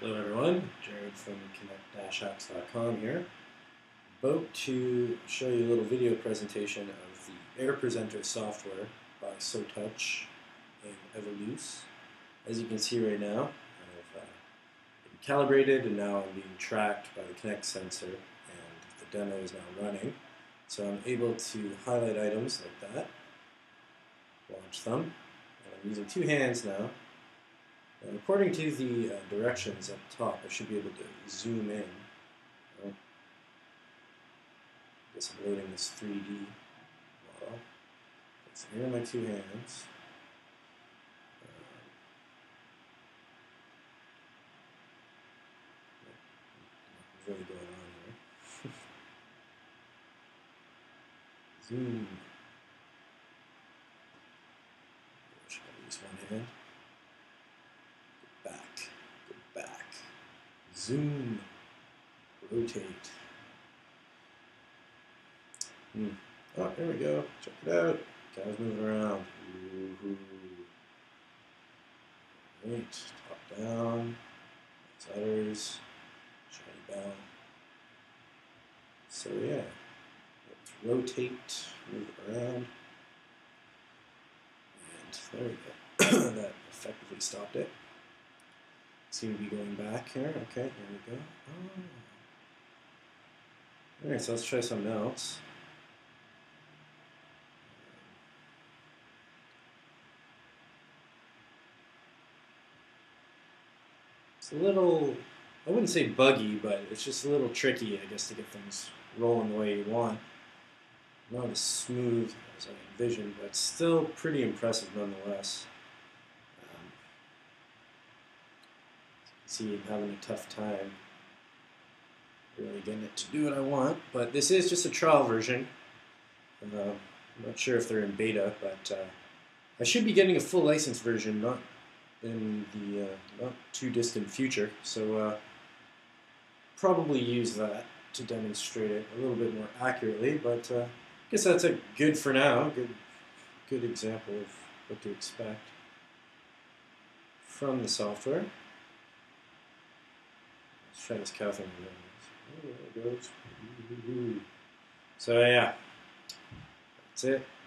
Hello everyone, Jared from Kinect-Hacks.com here. I'm about to show you a little video presentation of the AirPresenter software by Sotouch and Evoluce. As you can see right now, I've been calibrated and now I'm being tracked by the Kinect sensor and the demo is now running. So I'm able to highlight items like that, launch them, and I'm using two hands now. And according to the directions up top, I should be able to zoom in. I guess I'm loading this 3D model. So here are my two hands. Nothing's really going on here. Zoom. I should probably use one hand. Zoom, rotate. Oh, there we go. Check it out. Guy's moving around. Ooh. Great. Top down. Outsiders. Shiny bow. So yeah, let's rotate, move it around, and there we go. That effectively stopped it. Seem to be going back here. Okay, here we go. Oh. Alright, so let's try something else. It's a little, I wouldn't say buggy, but it's just a little tricky, I guess, to get things rolling the way you want. Not as smooth as I envisioned, but still pretty impressive nonetheless. See, I'm having a tough time really getting it to do what I want, but this is just a trial version. I'm not sure if they're in beta, but I should be getting a full license version not in the not too distant future, so probably use that to demonstrate it a little bit more accurately, but I guess that's a good for now, good example of what to expect from the software. Let's try this cow thing again. So yeah, that's it.